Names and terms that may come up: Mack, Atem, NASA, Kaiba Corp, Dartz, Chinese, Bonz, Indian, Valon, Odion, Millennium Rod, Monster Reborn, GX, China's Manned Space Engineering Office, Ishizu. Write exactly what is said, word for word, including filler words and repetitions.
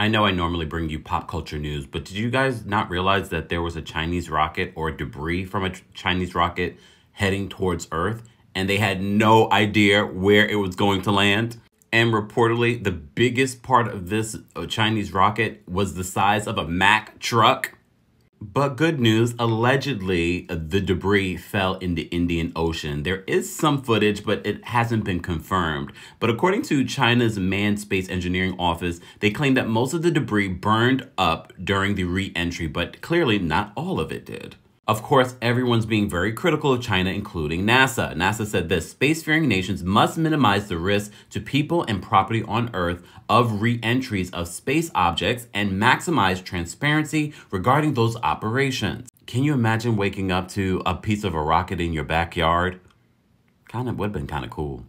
I know I normally bring you pop culture news, but did you guys not realize that there was a Chinese rocket or debris from a Chinese rocket heading towards Earth, and they had no idea where it was going to land? And reportedly, the biggest part of this Chinese rocket was the size of a Mack truck. But good news, allegedly, the debris fell in the Indian Ocean. There is some footage, but it hasn't been confirmed. But according to China's Manned Space Engineering Office, they claim that most of the debris burned up during the re-entry, but clearly not all of it did. Of course, everyone's being very critical of China, including NASA. NASA said this: spacefaring nations must minimize the risk to people and property on Earth of re-entries of space objects and maximize transparency regarding those operations. Can you imagine waking up to a piece of a rocket in your backyard? Kind of would have been kind of cool.